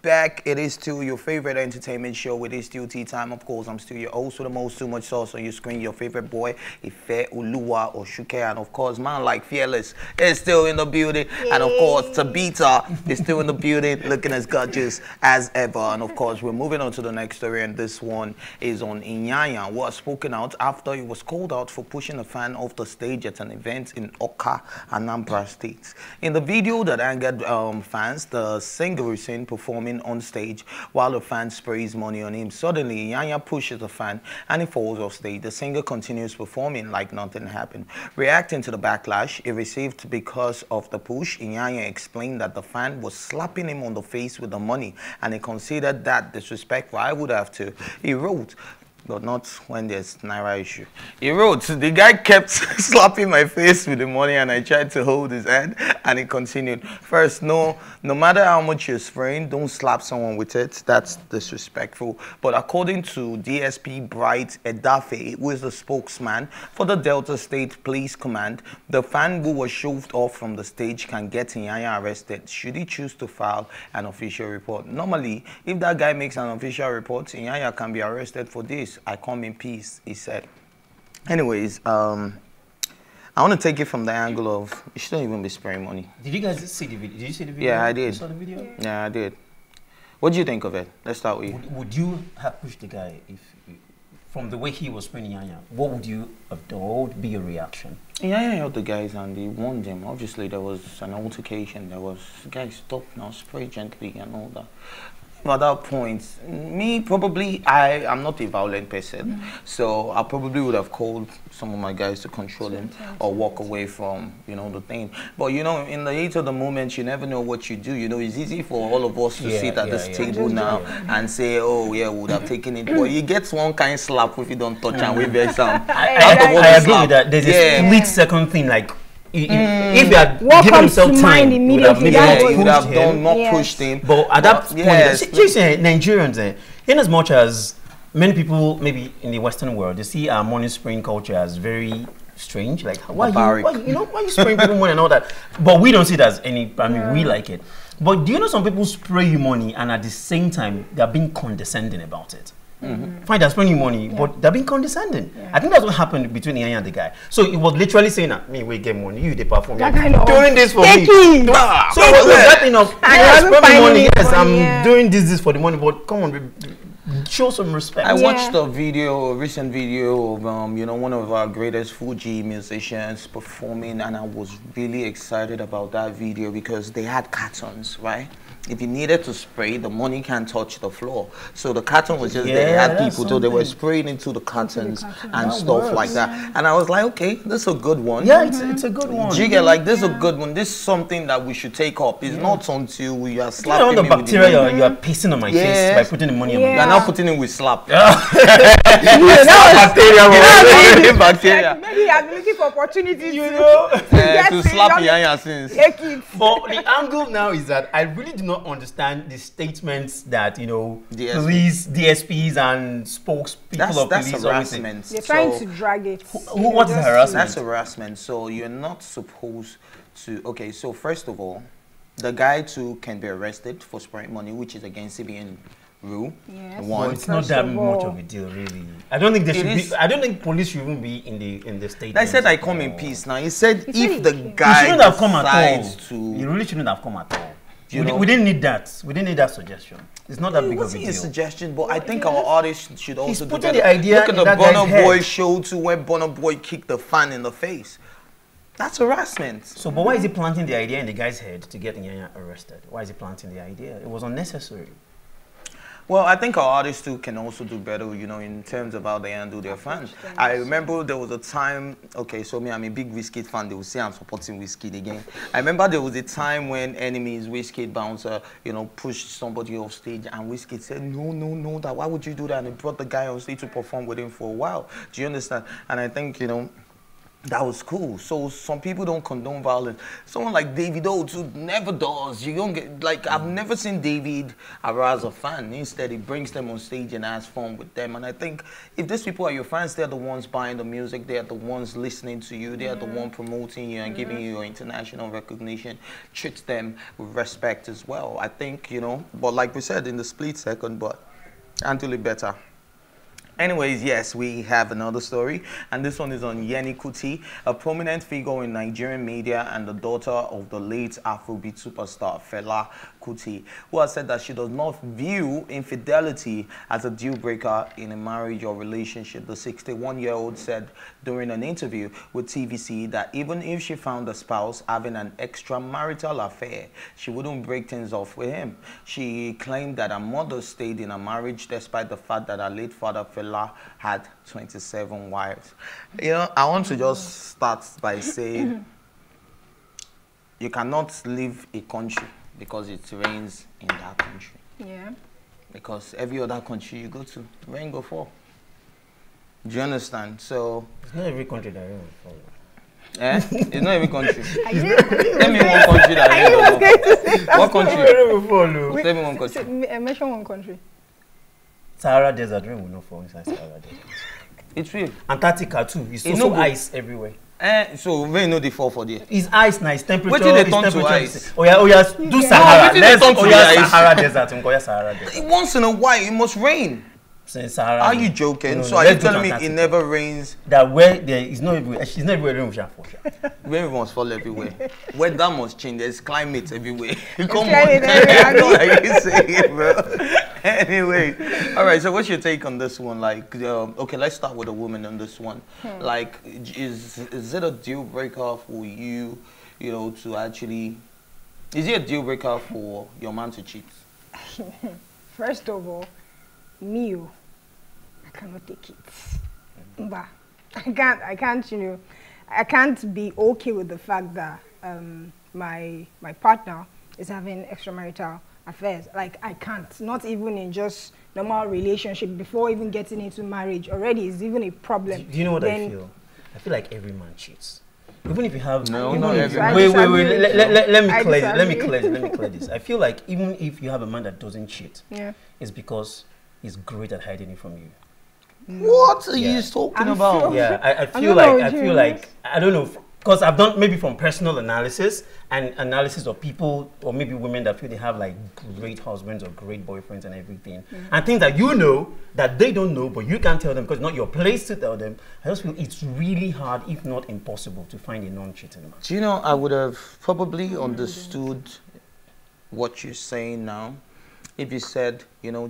Back, it is still your favorite entertainment show. It is still tea time, of course. I'm still your host with the most too much sauce on your screen. Your favorite boy, Ife Oshunkeye, and of course, man like Fearless is still in the building. Yay. And of course, Tabita is still in the building, looking as gorgeous as ever. And of course, we're moving on to the next story, and this one is on Iyanya, who was spoken out after he was called out for pushing a fan off the stage at an event in Oka, Anambra State. In the video that angered fans, the singer is seen performing on stage while a fan sprays money on him. Suddenly, Iyanya pushes the fan and he falls off stage. The singer continues performing like nothing happened. Reacting to the backlash he received because of the push, Iyanya explained that the fan was slapping him on the face with the money and he considered that disrespectful. I would have to. He wrote, but not when there's naira issue. He wrote, the guy kept slapping my face with the money and I tried to hold his hand, and he continued. First, no matter how much you're spraying, don't slap someone with it. That's disrespectful. But according to DSP Bright Edafe, who is the spokesman for the Delta State Police Command, the fan who was shoved off from the stage can get Iyanya arrested should he choose to file an official report. Normally, if that guy makes an official report, Iyanya can be arrested for this. I come in peace, he said. Anyways, I want to take it from the angle of you shouldn't even be spraying money. Did you guys see the video? Did you see the video? Yeah, I did. You saw the video? Yeah, I did. What do you think of it? Let's start with you. Would you have pushed the guy if, from the way he was spraying Iyanya? What would you have done? What would be your reaction? Iyanya held the guys and he warned him. Obviously, there was an altercation. There was, guys, stop now, spray gently and all that. At that point, me probably, I'm not a violent person, so I probably would have called some of my guys to control him or walk away from, you know, the thing. But you know, in the heat of the moment, you never know what you do. You know, it's easy for all of us to sit at this table now and say, oh yeah, we would have taken it. But you get one kind of slap if you don't touch and we bear some. I agree with that. There's a split second thing like. If you had given himself time, you would have, pushed him. But at that point, Nigerians, in as much as many people, maybe in the Western world, they see our money spraying culture as very strange. Like, why you spraying people money and all that? But we don't see it as any, I mean, we like it. But do you know some people spray you money and at the same time, they're being condescending about it? Fine, they're spending money, but they're being condescending. I think that's what happened between Iyanya and the guy. So it was literally saying, me, we get money, you, they perform. You're doing this for me. So was that enough? I'm spending money, yes, I'm doing this for the money, but come on, show some respect. I watched a video, a recent video of, you know, one of our greatest Fuji musicians performing, and I was really excited about that video because they had cartons, right? If you needed to spray, the money can't touch the floor. So the carton was just there. They had people, so they were spraying into the cartons and that stuff like that. And I was like, okay, this is a good one. Yeah, it's a good one. You get like, this is a good one. This is something that we should take up. It's not until we are slapping all the bacteria you are pissing on my face by putting the money on me. You're now putting it with slap. Bacteria. Maybe I'm looking for opportunities, you know, to slap Iyanya since. But the angle now is that I really do not understand the statements that, you know, police, DSPs and spokespeople of police harassment. You're trying to drag it. What is harassment? That's harassment. So you're not supposed to. Okay, so first of all, the guy too can be arrested for spraying money, which is against CBN rule. Yes. One. No, it's not that much of a deal, really. I don't think they should be, I don't think police should even be in the state. I said I come in peace. Now he said if the guy shouldn't have come at all. You really shouldn't have come at all. We didn't need that. We didn't need that suggestion. It's not that big of a deal. It's a suggestion, but I think our artists should also do that. The idea look at the Burna Boy show to where Burna Boy kicked the fan in the face. That's harassment. So, but why is he planting the idea in the guy's head to get Iyanya arrested? Why is he planting the idea? It was unnecessary. Well, I think our artists too can also do better, you know, in terms of how they handle their fans. I remember there was a time, okay, so me, I'm a big Wizkid fan, they will say I'm supporting Wizkid again. I remember there was a time when Enemies, Wizkid bouncer, you know, pushed somebody off stage and Wizkid said, no, that why would you do that? And he brought the guy on stage to perform with him for a while. Do you understand? And I think, you know, That was cool. So some people don't condone violence. Someone like David Oates, who never does. You don't get, like, I've never seen David as a fan. Instead, he brings them on stage and has fun with them. And I think if these people are your fans, they're the ones buying the music. They're the ones listening to you. They're the one promoting you and giving you international recognition. Treat them with respect as well. I think, you know, but like we said, in the split second, but until it better. Anyways, yes, we have another story, and this one is on Yeni Kuti, a prominent figure in Nigerian media and the daughter of the late Afrobeat superstar Fela Kuti, who has said that she does not view infidelity as a deal breaker in a marriage or relationship. The 61-year-old said during an interview with TVC that even if she found a spouse having an extramarital affair, she wouldn't break things off with him. She claimed that her mother stayed in a marriage despite the fact that her late father Fela had 27 wives. You know, I want to just start by saying you cannot leave a country because it rains in that country. Yeah. Because every other country you go to, rain go fall. Do you understand? So it's not every country that rain will fall. Eh? It's not every country. Tell me one country that rain will fall. What country? Tell me one country. Mention one country. Sahara Desert, rain will not fall inside Sahara Desert. It's real. Antarctica too. It's also no ice everywhere. So rain no dey fall for there. It's ice, nice temperature. Wait till they turn to ice. Oh yeah, do Sahara. Let's turn to Sahara Desert. Sahara Desert. Once in a while, it must rain. Since Sahara. Are you joking? No, so are you telling me it never rains? That where there is no everywhere. It's not everywhere rain will fall. Rain must fall everywhere. Weather must change. There's climate everywhere. Come on, I know what you say, bro. Anyway, all right, so what's your take on this one? Like, okay, let's start with a woman on this one. Like, is it a deal breaker for you, to actually... Is it a deal breaker for your man to cheat? First of all, I cannot take it. But I can't be okay with the fact that my partner is having extramarital affairs. Like, I can't, not even in just normal relationship, before even getting into marriage already is even a problem. Do you know what I feel? I feel like every man cheats. Even if you have Let me clear this. I feel like even if you have a man that doesn't cheat, it's because he's great at hiding it from you. What are you talking about? Yeah, I feel like I don't know. Because I've done maybe from personal analysis and analysis of people or maybe women that feel they have like great husbands or great boyfriends and everything. And things that you know that they don't know, but you can't tell them because it's not your place to tell them. I just feel it's really hard, if not impossible, to find a non-cheating man. Do you know, I would have probably understood what you're saying now if you said,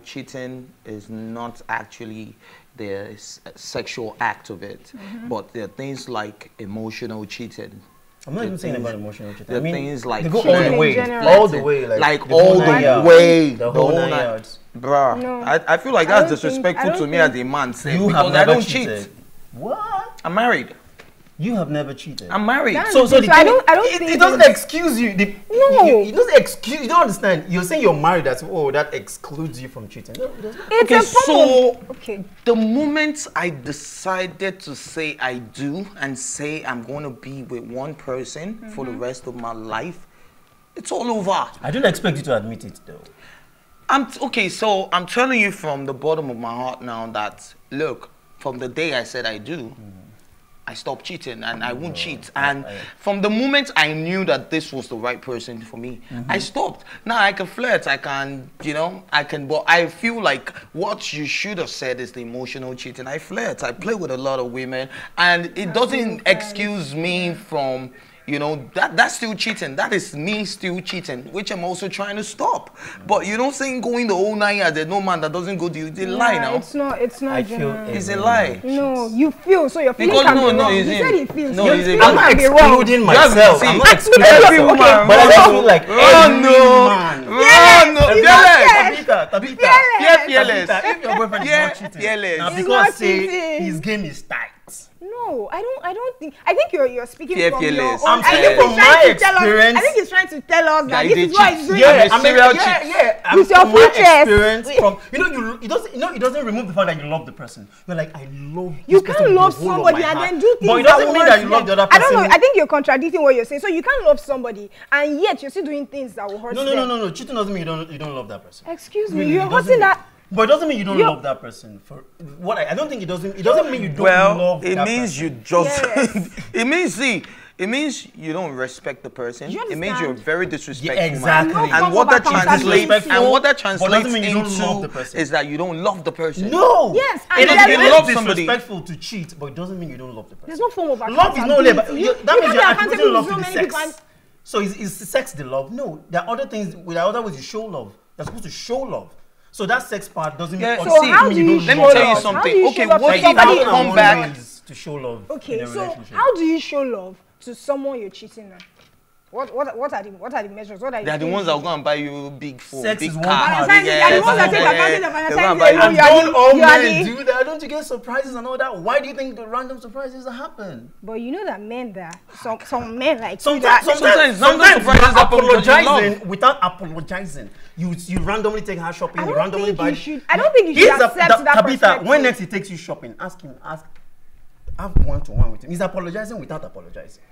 cheating is not actually the sexual act of it, but there are things like emotional cheating. I'm not even saying about emotional cheating. There are things like all the way, like all the whole nine yards. Bruh, no. I feel like that's disrespectful to me as a man. Because I don't cheat. What? I'm married. You have never cheated. I'm married. So I don't think it doesn't excuse you. It doesn't excuse. You don't understand. You're saying you're married. That's that excludes you from cheating. No, it doesn't. It's okay, so the moment I decided to say I do and say I'm going to be with one person for the rest of my life, it's all over. I don't expect you to admit it though. Okay, so I'm telling you from the bottom of my heart now that look, from the day I said I do. I stopped cheating and I won't cheat. And from the moment I knew that this was the right person for me, I stopped. Now I can flirt, I can, but I feel like what you should have said is the emotional cheating. I flirt, I play with a lot of women, and it doesn't excuse me from, that's still cheating. That is me still cheating, which I'm also trying to stop. But you don't say going the whole 9 years. There's no man that doesn't go to you. They lie now. It's a lie. No, you feel so. Your feeling can be wrong. You said it feels. No, I'm excluding myself. I'm not excluding myself. But I feel like fearless. If your boyfriend is not cheating, now because his game is tight. No, No, I don't think. I think you're speaking from your own. I'm speaking from my experience. I think he's trying to tell us that this is what he's doing. Yeah, I'm yeah. With your experience from, you know, it doesn't remove the fact that you love the person. You're like, I love. You can't love somebody and then do things. But it doesn't mean that you love the other person. I don't know. I think you're contradicting what you're saying. So you can't love somebody and yet you're still doing things that will hurt them. No. Cheating doesn't mean you don't love that person. Excuse me, you're hurting that. But it doesn't mean you don't love that person. For what I don't think it doesn't mean you don't love that person. Well, it means you just it means you don't respect the person. It means you're very disrespectful. Yeah, exactly. And what that translates into is that you don't love the person. No. Yes. And it is disrespectful to cheat, but it doesn't mean you don't love the person. There's no form of accountability. Love is no labor. That means you're attributing love to the sex. So is sex the love? No. There are other things. There are other ways you show love. You're supposed to show love. So that sex part doesn't mean. So how do you show love? Let me tell you something. Okay, what if I come back to show love? Okay, so how do you show love to someone you're cheating on? What are the measures? What are the ones that are going to buy you big phone, big car? They're the ones that take advantage of your time. Don't all men do that? Don't you get surprises and all that? Why do you think the random surprises happen? But you know that men that some men like sometimes surprises apologizing without apologizing. You randomly take her shopping. I don't think you should. I don't think you should accept that. Tabitha, when next he takes you shopping, ask him. Have one-to-one with him. He's apologizing without apologizing.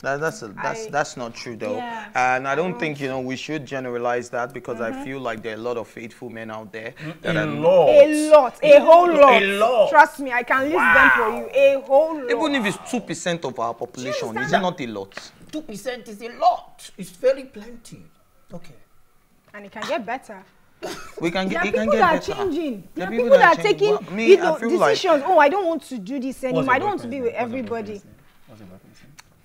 That's not true though, yeah. And I don't think we should generalize that because I feel like there are a lot of faithful men out there. A whole lot. Trust me, I can list them for you. A whole lot. Even if it's 2% of our population, it's not a lot. 2% is a lot. It's very plenty. Okay. And it can get better. There are people that are changing. There are people that are taking decisions. Like, oh, I don't want to do this anymore. I don't want to be with everybody.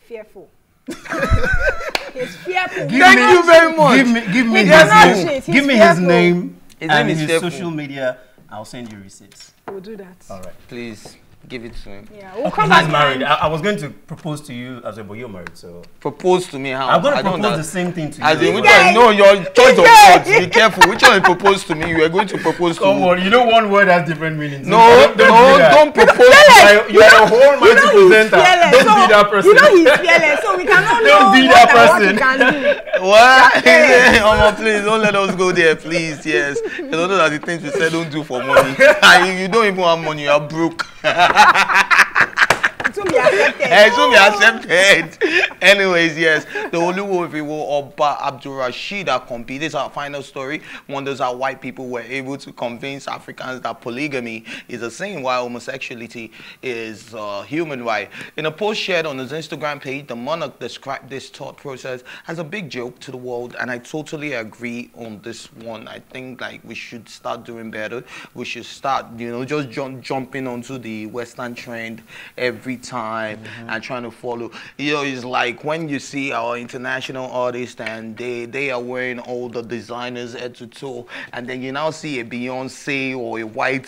Fearful. It's fearful. Thank you very much. Give me his name and his social media. I'll send you receipts. We'll do that. All right. Please give it to him. Yeah, we'll come back. He's married. I was going to propose to you as well, but you're married, so. Propose to me how? I'm going to propose the same thing to you. No, your choice of words. Be careful. Which one you propose to me? You are going to propose to me. Come on, you know one word has different meanings. No, don't propose. You are a whole multiple presenter. Don't be that person. You know he's fearless, so we cannot know what he can do. What? Oh, please, don't let us go there, please. Yes. You know that the things we say don't do for money. You don't even have money, you are broke. It will be accepted. It will be accepted. Anyways, yes, the Oluwo Oba Abdul Rashid Akompi. This is our final story. Wonders how white people were able to convince Africans that polygamy is a sin while homosexuality is a human right. In a post shared on his Instagram page, the monarch described this thought process as a big joke to the world, and I totally agree on this one. I think like we should start doing better. We should start, just jumping onto the Western trend every time and trying to follow. It's like when you see our international artists and they are wearing all the designers head to toe, and then you now see a Beyonce or a White,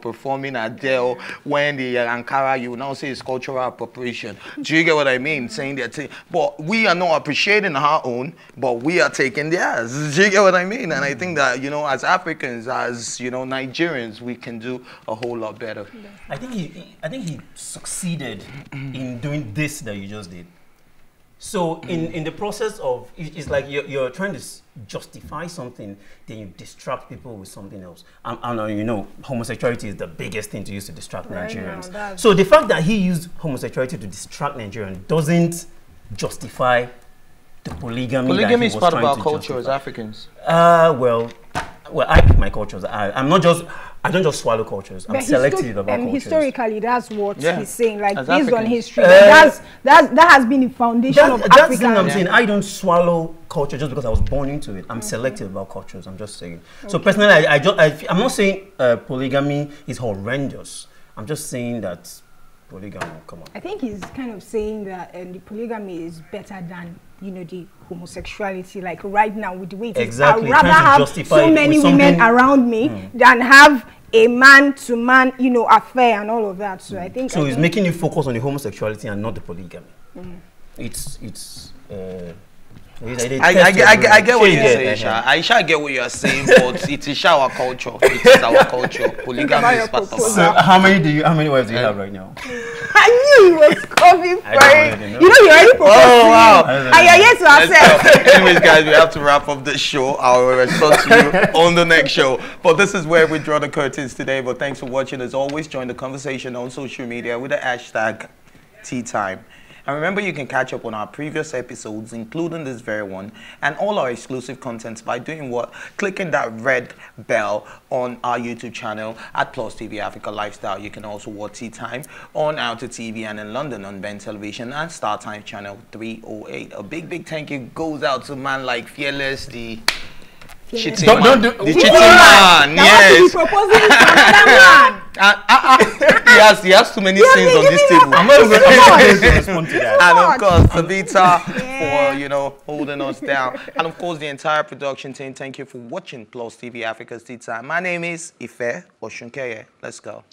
performing Adele. When the Ankara, you now see it's cultural appropriation. Do you get what I mean? Saying that, but we are not appreciating our own, but we are taking theirs. Do you get what I mean? And I think that as Africans, as Nigerians, we can do a whole lot better. I think he succeeded in doing this that you just did. So in the process of, it's like you're trying to justify something, then you distract people with something else. And homosexuality is the biggest thing to use to distract Nigerians. So the fact that he used homosexuality to distract Nigerians doesn't justify the polygamy. Polygamy is part of our culture as Africans. Well, I pick my cultures. I don't just swallow cultures. I'm selective about cultures. Historically, that's what he's saying. Like, based on history, that has been the foundation of Africa. That's the thing I'm saying. I don't swallow culture just because I was born into it. I'm selective about cultures. I'm just saying. Okay. So personally, I'm not saying polygamy is horrendous. I'm just saying that polygamy, come on. I think he's kind of saying that the polygamy is better than the homosexuality, like right now with the way it is. Exactly. I'd rather have so many women around me than have a man-to-man, affair and all of that. So I think. So it's making you focus on the homosexuality and not the polygamy. It's I get what you're saying, Sha. I get what you are saying, but it is our culture. It is our culture. Polygamy is part of. So how many wives do you have right now? I knew he was coming for it. You know you're already proposed. Oh wow! I am yet to accept. Anyways, guys, we have to wrap up the show. I will respond to you on the next show. But this is where we draw the curtains today. But thanks for watching. As always, join the conversation on social media with the hashtag #TeaTime. And remember, you can catch up on our previous episodes, including this very one, and all our exclusive contents by doing what? Clicking that red bell on our YouTube channel at Plus TV Africa Lifestyle. You can also watch Tea Time on Outer TV and in London on Ben Television and Star Time Channel 308. A big, big thank you goes out to a man like Fearless, the cheating man. The cheating man, yes. He has too many things on this table. I'm not going to respond to that. And of course, Savita for, you know, holding us down. And of course, the entire production team, thank you for watching Plus TV Africa's Tea Time. My name is Ife Oshunkeye. Let's go.